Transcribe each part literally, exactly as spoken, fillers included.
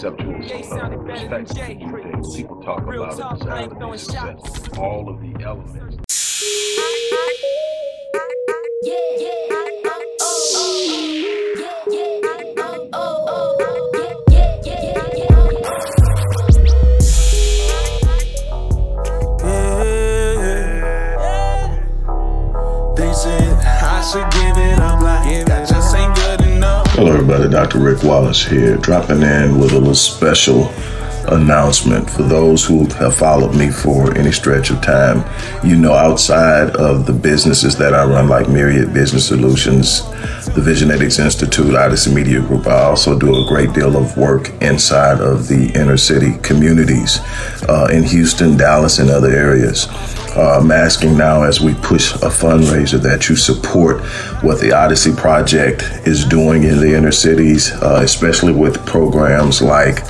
conceptual uh, respect that people talk about inside of this, that all of the elements. Yeah, yeah, oh, oh, yeah, yeah. Hello everybody, Doctor Rick Wallace here, dropping in with a little special announcement. For those who have followed me for any stretch of time, you know, outside of the businesses that I run, like Myriad Business Solutions, the Visionetics Institute, Odyssey Media Group, I also do a great deal of work inside of the inner city communities uh, in Houston, Dallas, and other areas. Uh, I'm asking now, as we push a fundraiser, that you support what the Odyssey Project is doing in the inner cities, uh, especially with programs like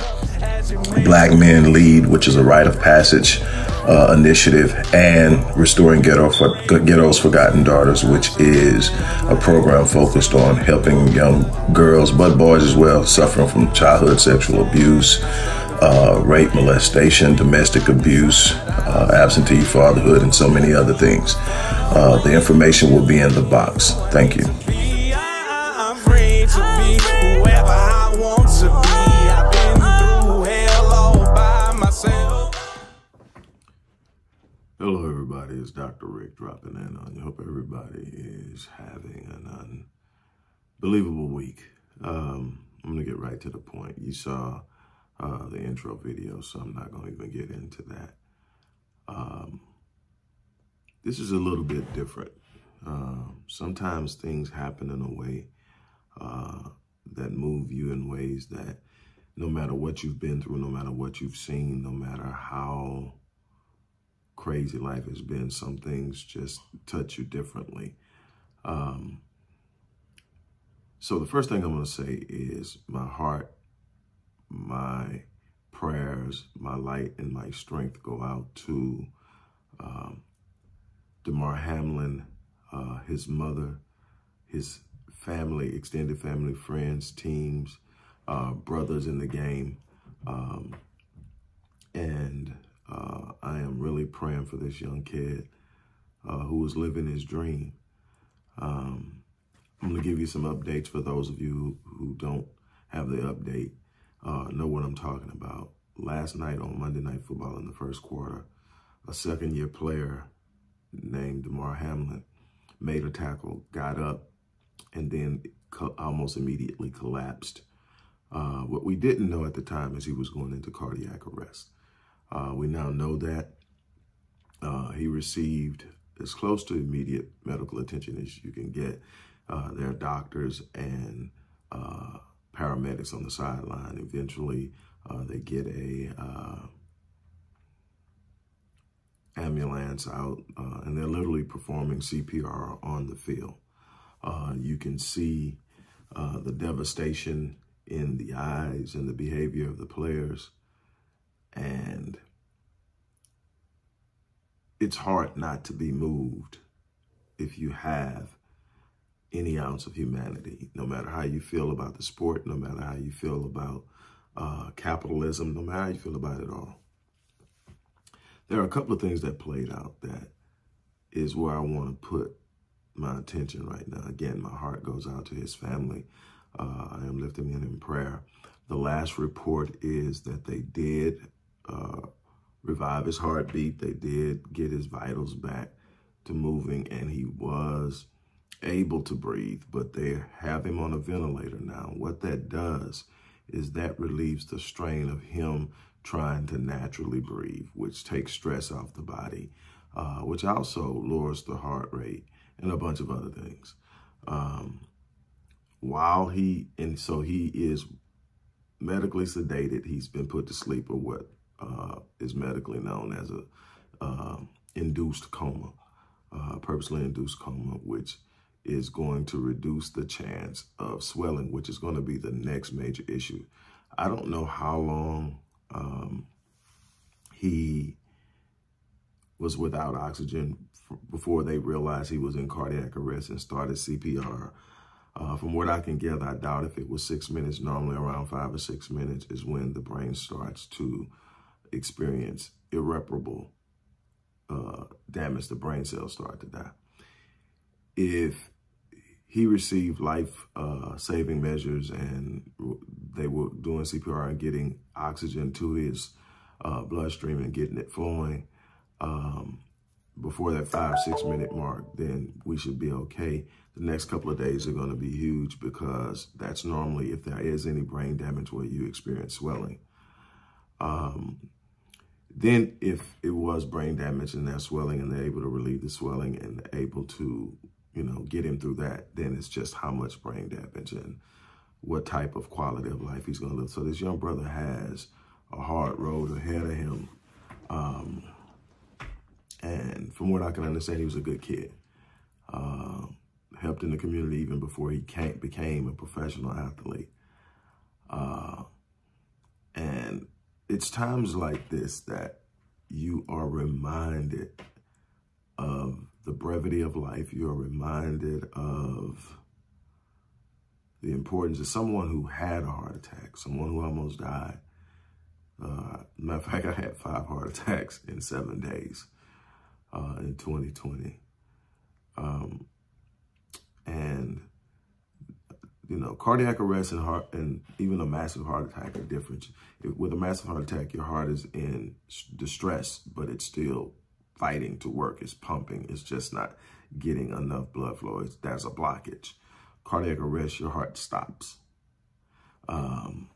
Black Men Lead, which is a rite of passage uh, initiative, and Restoring Ghetto For- Ghetto's Forgotten Daughters, which is a program focused on helping young girls, but boys as well, suffering from childhood sexual abuse, uh, rape, molestation, domestic abuse, uh, absentee fatherhood, and so many other things. Uh, the information will be in the box. Thank you. Hello everybody, it's Doctor Rick dropping in on you. Hope everybody is having an unbelievable week. Um, I'm gonna get right to the point. You saw uh, the intro video, so I'm not gonna even get into that. Um, this is a little bit different. Uh, sometimes things happen in a way uh, that move you in ways that no matter what you've been through, no matter what you've seen, no matter how crazy life has been, some things just touch you differently. Um, so the first thing I want to say is my heart, my prayers, my light, and my strength go out to um, Damar Hamlin, uh, his mother, his family, extended family, friends, teams, uh, brothers in the game, um, and Uh, I am really praying for this young kid uh, who was living his dream. Um, I'm going to give you some updates for those of you who don't have the update, uh, know what I'm talking about. Last night on Monday Night Football in the first quarter, a second-year player named Damar Hamlin made a tackle, got up, and then co- almost immediately collapsed. Uh, what we didn't know at the time is he was going into cardiac arrest. Uh, we now know that uh, he received as close to immediate medical attention as you can get. Uh, there are doctors and uh, paramedics on the sideline. Eventually, uh, they get a uh, ambulance out, uh, and they're literally performing C P R on the field. Uh, you can see uh, the devastation in the eyes and the behavior of the players. And it's hard not to be moved if you have any ounce of humanity, no matter how you feel about the sport, no matter how you feel about uh, capitalism, no matter how you feel about it all. There are a couple of things that played out that is where I want to put my attention right now. Again, my heart goes out to his family. Uh, I am lifting him in prayer. The last report is that they did Uh, revive his heartbeat. They did get his vitals back to moving, and he was able to breathe, but they have him on a ventilator now. What that does is that relieves the strain of him trying to naturally breathe, which takes stress off the body, uh, which also lowers the heart rate and a bunch of other things. Um, while he, and so he is medically sedated, he's been put to sleep, or what Uh, is medically known as a uh, induced coma, uh, purposely induced coma, which is going to reduce the chance of swelling, which is going to be the next major issue. I don't know how long um, he was without oxygen f- before they realized he was in cardiac arrest and started C P R. Uh, from what I can gather, I doubt if it was six minutes. Normally around five or six minutes is when the brain starts to experience irreparable uh, damage. The brain cells start to die. If he received life-saving uh, measures and they were doing C P R and getting oxygen to his uh, bloodstream and getting it flowing um, before that five, six minute mark, then we should be okay. The next couple of days are gonna be huge because that's normally if there is any brain damage where you experience swelling. Um, then if it was brain damage and they're swelling and they're able to relieve the swelling and able to, you know, get him through that, then it's just how much brain damage and what type of quality of life he's gonna live. So this young brother has a hard road ahead of him. Um, and from what I can understand, he was a good kid. Uh, helped in the community even before he came, became a professional athlete. Uh, and it's times like this that you are reminded of the brevity of life. You're reminded of the importance of someone who had a heart attack, someone who almost died. Uh, matter of fact, I had five heart attacks in seven days uh, in twenty twenty. Um, and, you know, cardiac arrest and heart, and even a massive heart attack are different. With a massive heart attack, your heart is in distress, but it's still fighting to work. It's pumping. It's just not getting enough blood flow. It's, there's a blockage. Cardiac arrest, your heart stops. Um,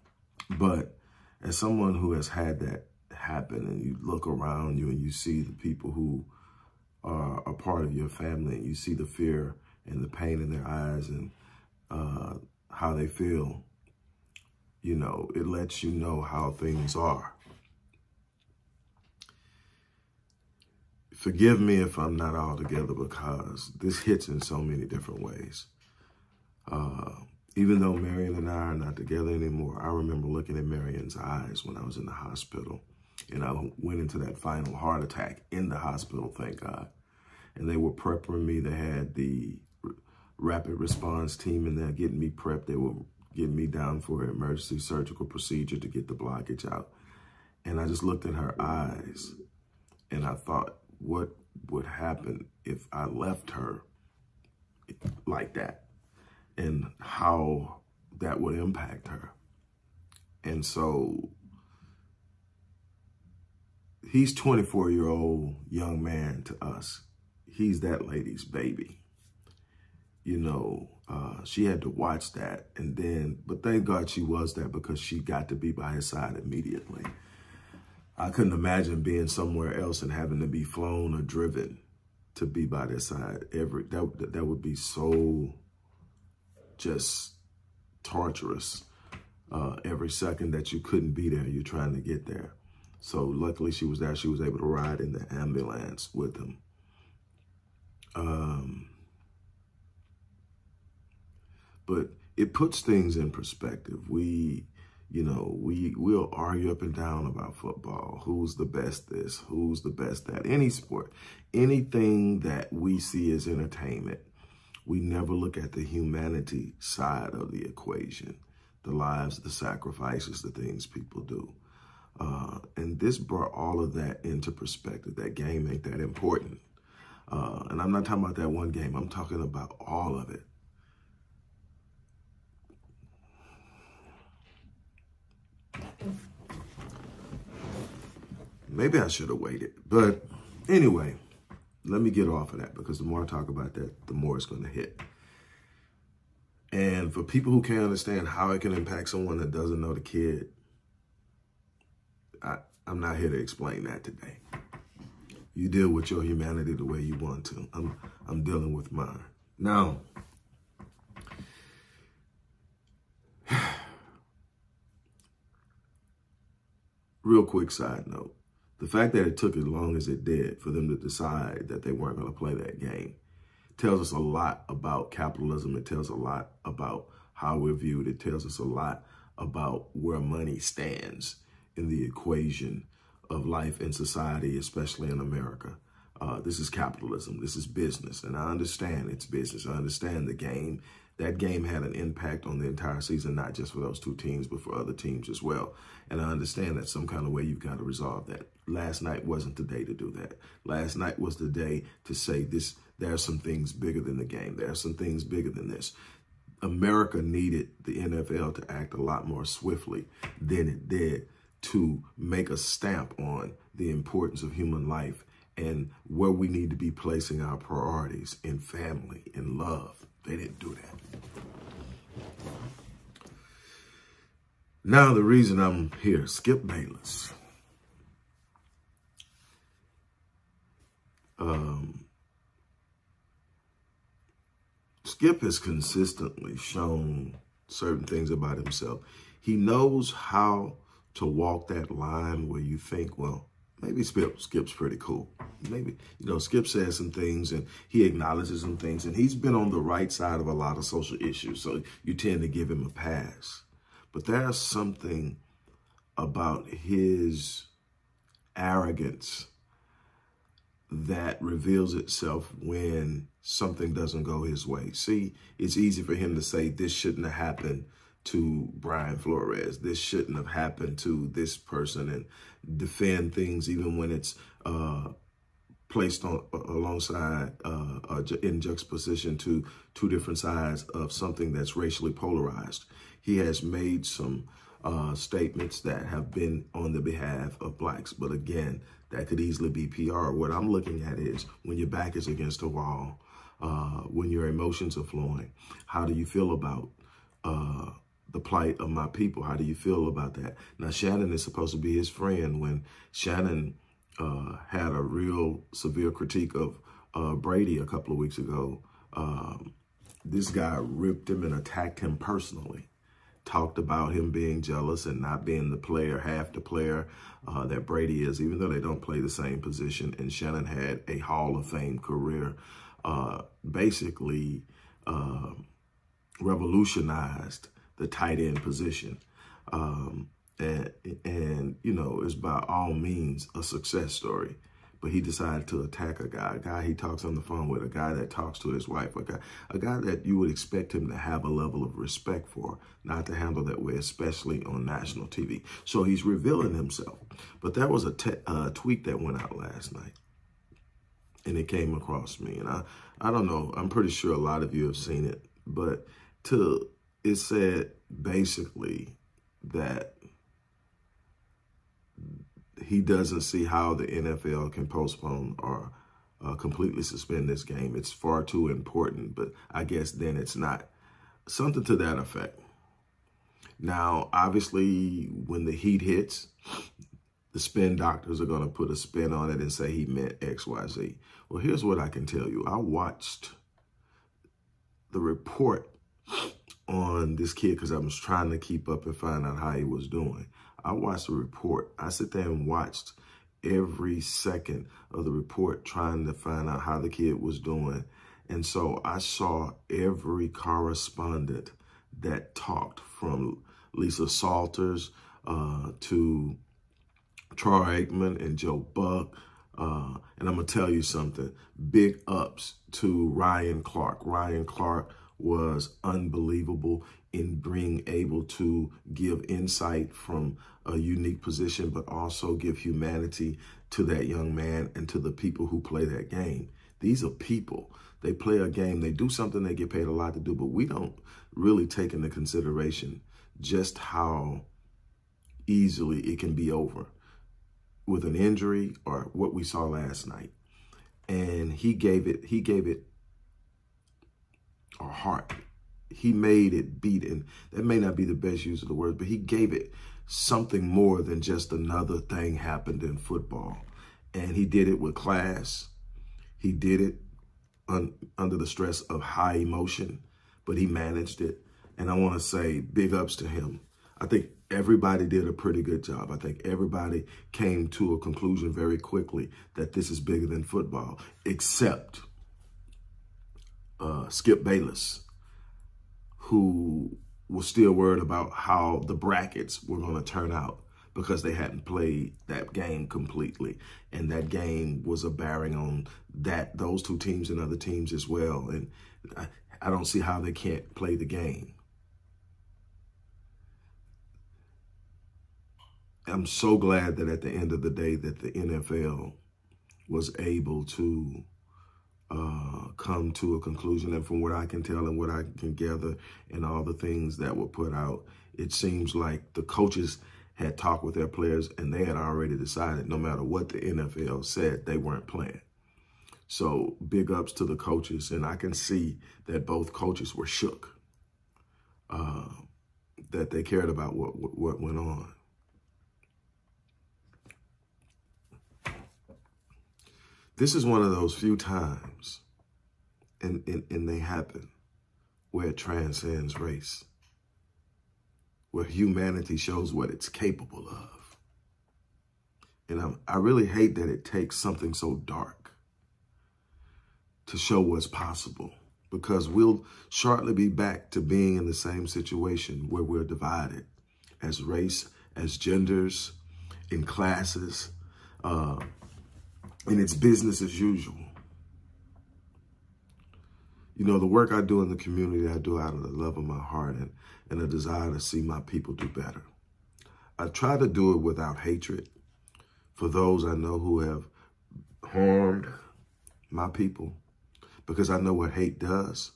but as someone who has had that happen and you look around you and you see the people who are a part of your family and you see the fear and the pain in their eyes and uh, how they feel, you know, it lets you know how things are. Forgive me if I'm not all together because this hits in so many different ways. Uh, even though Marion and I are not together anymore, I remember looking at Marion's eyes when I was in the hospital. And I went into that final heart attack in the hospital, thank God. And they were prepping me. They had the rapid response team in there getting me prepped. They were getting me down for an emergency surgical procedure to get the blockage out. And I just looked at her eyes and I thought, what would happen if I left her like that and how that would impact her. And so he's twenty-four year old young man to us. He's that lady's baby. You know, uh, she had to watch that. And then, but thank God she was there because she got to be by his side immediately. I couldn't imagine being somewhere else and having to be flown or driven to be by their side. Every that that would be so just torturous. Uh, every second that you couldn't be there, you're trying to get there. So luckily she was there. She was able to ride in the ambulance with him. Um, but it puts things in perspective. We. You know, we, we'll argue up and down about football. Who's the best this? Who's the best that? Any sport, anything that we see as entertainment, we never look at the humanity side of the equation, the lives, the sacrifices, the things people do. Uh, and this brought all of that into perspective. That game ain't that important. Uh, and I'm not talking about that one game. I'm talking about all of it. Maybe I should have waited. But anyway, let me get off of that because the more I talk about that, the more it's going to hit. And for people who can't understand how it can impact someone that doesn't know the kid, I, I'm not here to explain that today. You deal with your humanity the way you want to. I'm, I'm dealing with mine. Now, real quick side note, the fact that it took as long as it did for them to decide that they weren't going to play that game tells us a lot about capitalism. It tells a lot about how we're viewed. It tells us a lot about where money stands in the equation of life in society, especially in America. Uh, this is capitalism. This is business. And I understand it's business. I understand the game that game had an impact on the entire season, not just for those two teams, but for other teams as well. And I understand that some kind of way you've got to resolve that. Last night wasn't the day to do that. Last night was the day to say this, there are some things bigger than the game. There are some things bigger than this. America needed the N F L to act a lot more swiftly than it did to make a stamp on the importance of human life and where we need to be placing our priorities in family, in love. They didn't do that. Now the reason I'm here, Skip Bayless. Um, Skip has consistently shown certain things about himself. He knows how to walk that line where you think, well, maybe Skip, Skip's pretty cool. Maybe, you know, Skip says some things and he acknowledges some things, and he's been on the right side of a lot of social issues, so you tend to give him a pass. But there's something about his arrogance that reveals itself when something doesn't go his way. See, it's easy for him to say this shouldn't have happened to Brian Flores. This shouldn't have happened to this person, and defend things even when it's uh, placed on alongside uh, uh, in juxtaposition to two different sides of something that's racially polarized. He has made some uh, statements that have been on the behalf of blacks, but again, that could easily be P R. What I'm looking at is when your back is against a wall, uh, when your emotions are flowing, how do you feel about uh, the plight of my people? How do you feel about that? Now, Shannon is supposed to be his friend. When Shannon uh, had a real severe critique of uh, Brady a couple of weeks ago, um, this guy ripped him and attacked him personally, talked about him being jealous and not being the player, half the player uh, that Brady is, even though they don't play the same position. And Shannon had a Hall of Fame career, uh, basically uh, revolutionized the tight end position. Um, and, and, you know, it's by all means a success story. But he decided to attack a guy, a guy he talks on the phone with, a guy that talks to his wife, a guy, a guy that you would expect him to have a level of respect for, not to handle that way, especially on national T V. So he's revealing himself. But there was a te- uh, tweet that went out last night, and it came across me. And I, I don't know, I'm pretty sure a lot of you have seen it, but to... It said basically that he doesn't see how the N F L can postpone or uh, completely suspend this game. It's far too important, but I guess then it's not. Something to that effect. Now, obviously, when the heat hits, the spin doctors are going to put a spin on it and say he meant X, Y, Z. Well, here's what I can tell you. I watched the report on this kid because I was trying to keep up and find out how he was doing. I watched the report. I sit there and watched every second of the report trying to find out how the kid was doing. And so I saw every correspondent that talked, from Lisa Salters uh, to Troy Aikman and Joe Buck. Uh, and I'm going to tell you something. Big ups to Ryan Clark. Ryan Clark was unbelievable in being able to give insight from a unique position, but also give humanity to that young man and to the people who play that game. These are people. They play a game. They do something they get paid a lot to do, but we don't really take into consideration just how easily it can be over with an injury or what we saw last night. And he gave it, he gave it, or heart. He made it beat, and that may not be the best use of the word, but he gave it something more than just another thing happened in football. And he did it with class. He did it un- under the stress of high emotion, but he managed it. And I want to say big ups to him. I think everybody did a pretty good job. I think everybody came to a conclusion very quickly that this is bigger than football, except Uh, Skip Bayless, who was still worried about how the brackets were going to turn out because they hadn't played that game completely. And that game was a bearing on that, those two teams and other teams as well. And I, I don't see how they can't play the game. I'm so glad that at the end of the day that the N F L was able to uh, come to a conclusion. And from what I can tell and what I can gather and all the things that were put out, it seems like the coaches had talked with their players and they had already decided no matter what the N F L said, they weren't playing. So big ups to the coaches. And I can see that both coaches were shook, uh, that they cared about what what went on. This is one of those few times, and, and, and they happen, where it transcends race, where humanity shows what it's capable of. And I'm, I really hate that it takes something so dark to show what's possible, because we'll shortly be back to being in the same situation where we're divided as race, as genders, in classes, uh, and it's business as usual. You know, the work I do in the community, I do out of the love of my heart and, and a desire to see my people do better. I try to do it without hatred for those I know who have harmed my people, because I know what hate does.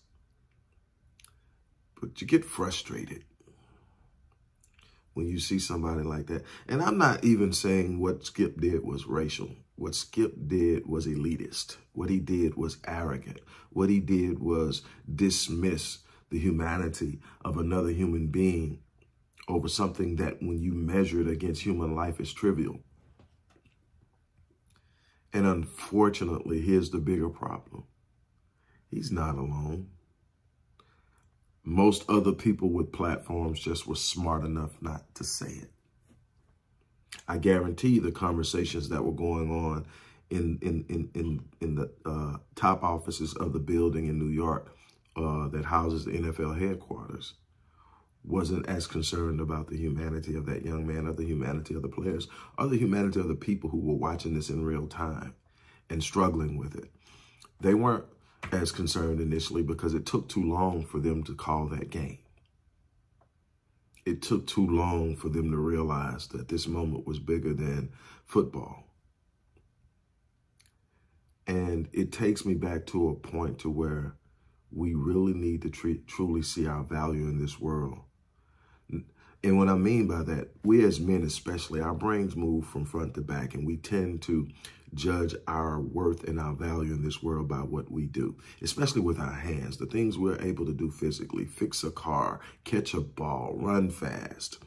But you get frustrated when you see somebody like that. And I'm not even saying what Skip did was racial. What Skip did was elitist. What he did was arrogant. What he did was dismiss the humanity of another human being over something that when you measure it against human life is trivial. And unfortunately, here's the bigger problem. He's not alone. Most other people with platforms just were smart enough not to say it. I guarantee the conversations that were going on in in in in, in the uh, top offices of the building in New York uh, that houses the N F L headquarters wasn't as concerned about the humanity of that young man or the humanity of the players or the humanity of the people who were watching this in real time and struggling with it. They weren't as concerned initially because it took too long for them to call that game. It took too long for them to realize that this moment was bigger than football. And it takes me back to a point to where we really need to treat, truly see our value in this world. And what I mean by that, we as men especially, our brains move from front to back, and we tend to judge our worth and our value in this world by what we do, especially with our hands, the things we're able to do physically, fix a car, catch a ball, run fast,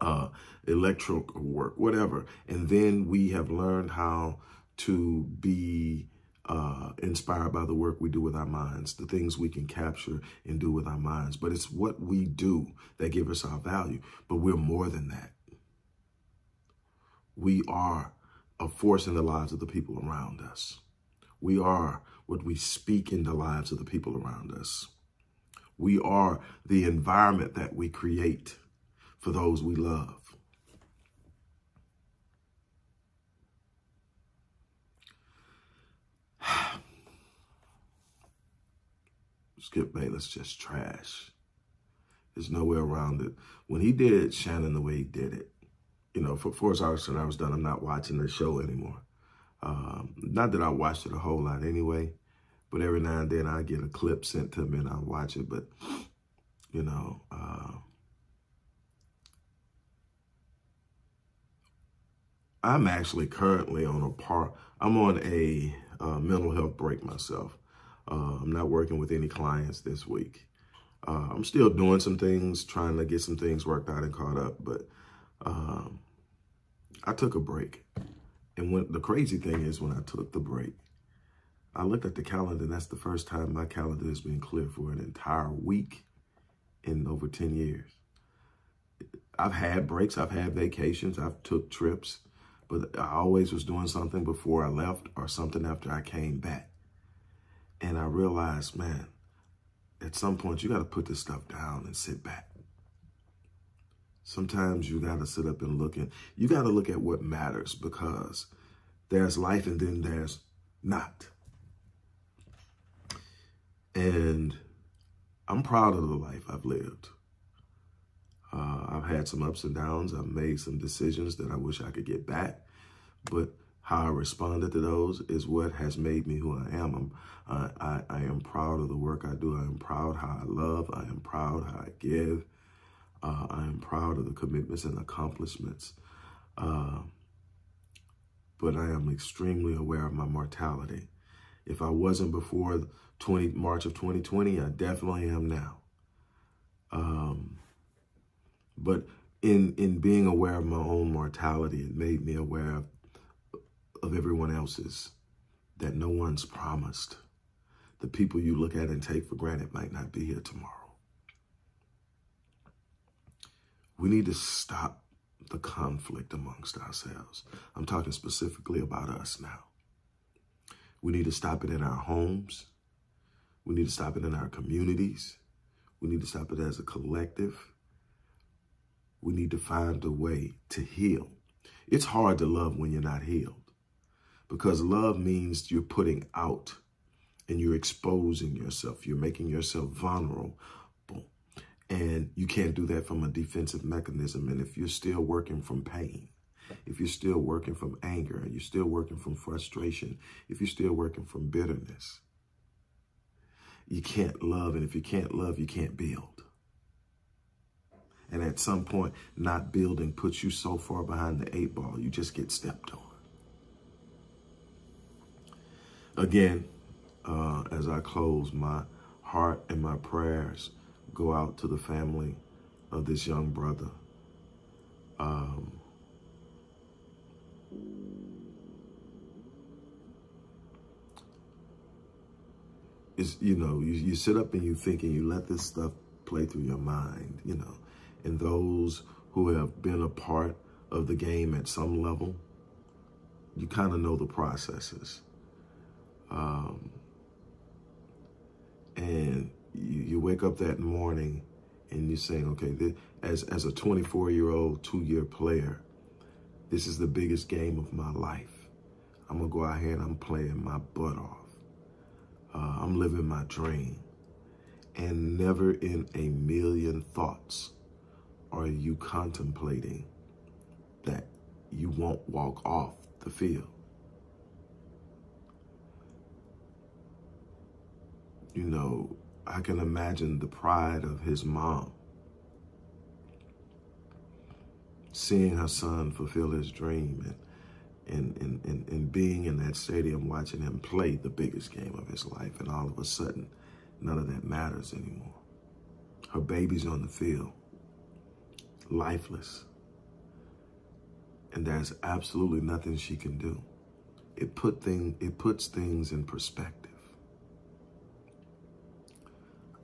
uh, electrical work, whatever. And then we have learned how to be Uh, inspired by the work we do with our minds, the things we can capture and do with our minds. But it's what we do that gives us our value. But we're more than that. We are a force in the lives of the people around us. We are what we speak in the lives of the people around us. We are the environment that we create for those we love. Skip Bayless just trash. There's no way around it. When he did Shannon the way he did it, you know, for, for as I was, I was done, I'm not watching the show anymore. Um, not that I watched it a whole lot anyway, but every now and then I get a clip sent to me and I watch it. But, you know, uh, I'm actually currently on a par. I'm on a uh, mental health break myself. Uh, I'm not working with any clients this week. Uh, I'm still doing some things, trying to get some things worked out and caught up. But um, I took a break. And when, the crazy thing is when I took the break, I looked at the calendar, and that's the first time my calendar has been clear for an entire week in over ten years. I've had breaks. I've had vacations. I've took trips. But I always was doing something before I left or something after I came back. And I realized, man, at some point, you got to put this stuff down and sit back. Sometimes you got to sit up and look, and you got to look at what matters, because there's life and then there's not. And I'm proud of the life I've lived. Uh, I've had some ups and downs. I've made some decisions that I wish I could get back. But how I responded to those is what has made me who I am. I'm, uh, I, I am proud of the work I do. I am proud how I love. I am proud how I give. Uh, I am proud of the commitments and accomplishments. Uh, but I am extremely aware of my mortality. If I wasn't before March of twenty twenty, I definitely am now. Um, but in in being aware of my own mortality, it made me aware of, of everyone else's, that no one's promised. The people you look at and take for granted might not be here tomorrow. We need to stop the conflict amongst ourselves. I'm talking specifically about us now. We need to stop it in our homes. We need to stop it in our communities. We need to stop it as a collective. We need to find a way to heal. It's hard to love when you're not healed, because love means you're putting out and you're exposing yourself. You're making yourself vulnerable. And you can't do that from a defensive mechanism. And if you're still working from pain, if you're still working from anger, and you're still working from frustration, if you're still working from bitterness, you can't love. And if you can't love, you can't build. And at some point, not building puts you so far behind the eight ball, you just get stepped on. Again, uh, as I close, my heart and my prayers go out to the family of this young brother. Um, Is, you know, you, you sit up and you think and you let this stuff play through your mind, you know, and those who have been a part of the game at some level, you kind of know the processes. Um, and you, you wake up that morning and you're saying, okay, this, as, as a twenty-four-year-old, two-year player, this is the biggest game of my life. I'm going to go out here and I'm playing my butt off. Uh, I'm living my dream. And never in a million thoughts are you contemplating that you won't walk off the field. You know, I can imagine the pride of his mom, seeing her son fulfill his dream and And, and, and, and being in that stadium, watching him play the biggest game of his life. And all of a sudden, none of that matters anymore. Her baby's on the field, lifeless. And there's absolutely nothing she can do. It, put thing, it puts things in perspective.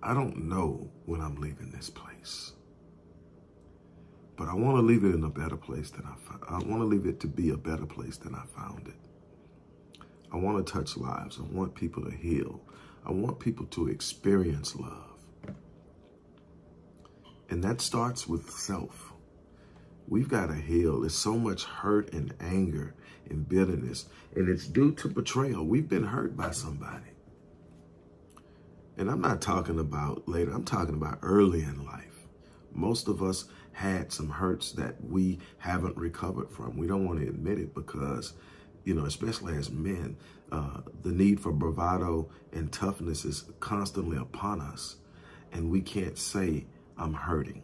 I don't know when I'm leaving this place, but I want to leave it in a better place than I found. I want to leave it to be a better place than I found it. I want to touch lives. I want people to heal. I want people to experience love. And that starts with self. We've got to heal. There's so much hurt and anger and bitterness, and it's due to betrayal. We've been hurt by somebody. And I'm not talking about later. I'm talking about early in life. Most of us had some hurts that we haven't recovered from. We don't want to admit it because, you know, especially as men, uh, the need for bravado and toughness is constantly upon us, and we can't say, I'm hurting.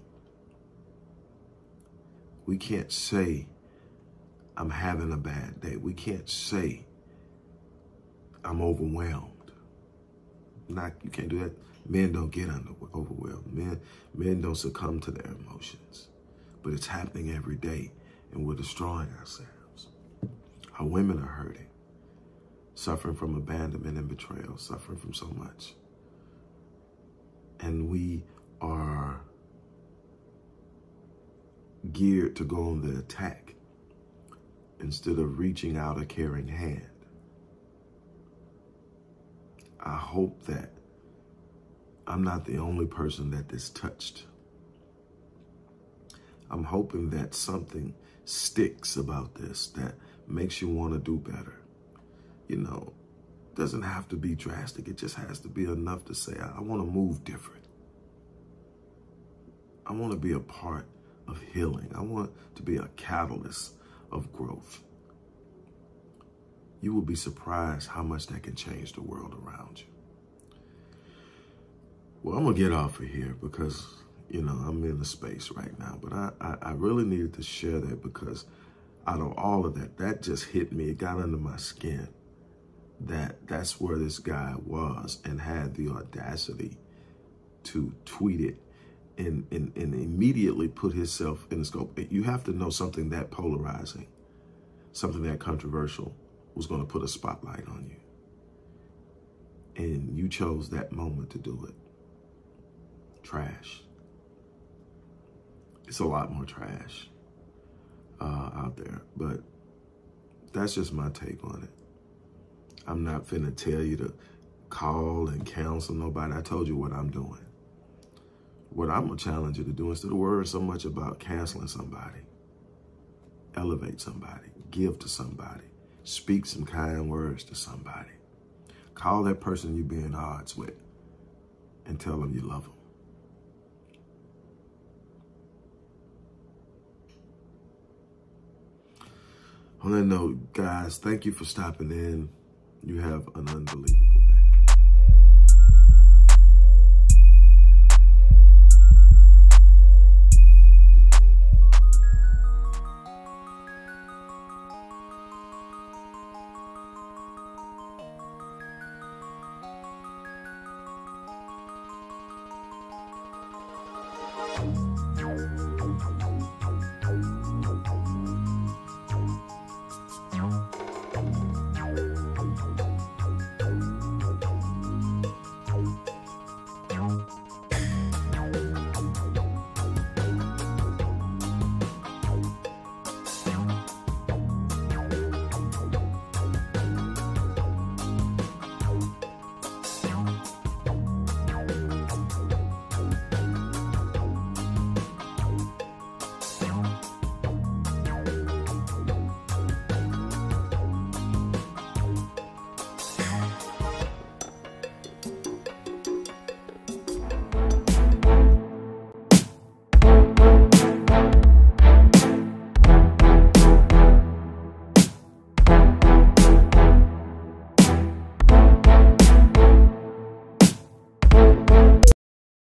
We can't say, I'm having a bad day. We can't say, I'm overwhelmed. Not, you can't do that. Men don't get under, overwhelmed. Men, men don't succumb to their emotions. But it's happening every day, and we're destroying ourselves. Our women are hurting, suffering from abandonment and betrayal, suffering from so much. And we are geared to go on the attack instead of reaching out a caring hand. I hope that I'm not the only person that this touched. I'm hoping that something sticks about this that makes you want to do better. You know, it doesn't have to be drastic. It just has to be enough to say, I, I want to move different. I want to be a part of healing. I want to be a catalyst of growth. You will be surprised how much that can change the world around you. Well, I'm going to get off of here because, you know, I'm in a space right now. But I, I, I really needed to share that because out of all of that, that just hit me. It got under my skin. That that's where this guy was and had the audacity to tweet it and, and, and immediately put himself in the scope. You have to know something that polarizing, something that controversial was going to put a spotlight on you. And you chose that moment to do it. Trash. It's a lot more trash uh, out there, but that's just my take on it. I'm not finna tell you to call and counsel nobody. I told you what I'm doing. What I'm gonna challenge you to do, instead of worrying so much about canceling somebody, elevate somebody, give to somebody, speak some kind words to somebody. Call that person you be in odds with and tell them you love them. On that note, guys, thank you for stopping in. You have an unbelievable